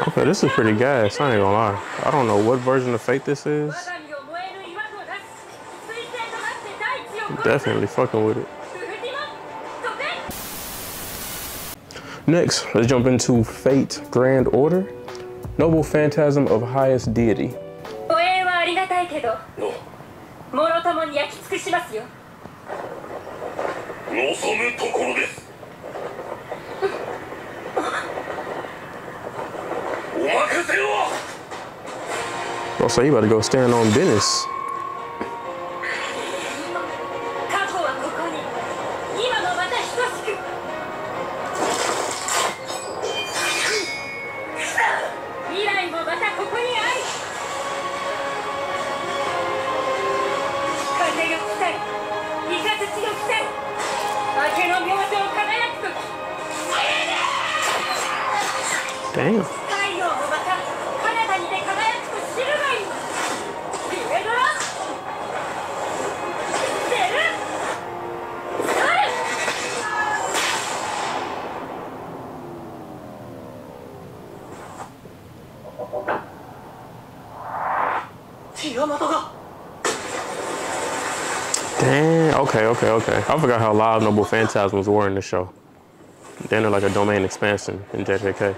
Okay, this is pretty gas, I ain't gonna lie. I don't know what version of Fate this is. Definitely fucking with it. Next, let's jump into Fate Grand Order, Noble Phantasm of Highest Deity. Oh, so you about to go stand on business. Damn. Damn, okay. I forgot how loud Noble Phantasms were in the show. Then they're like a domain expansion in JJK.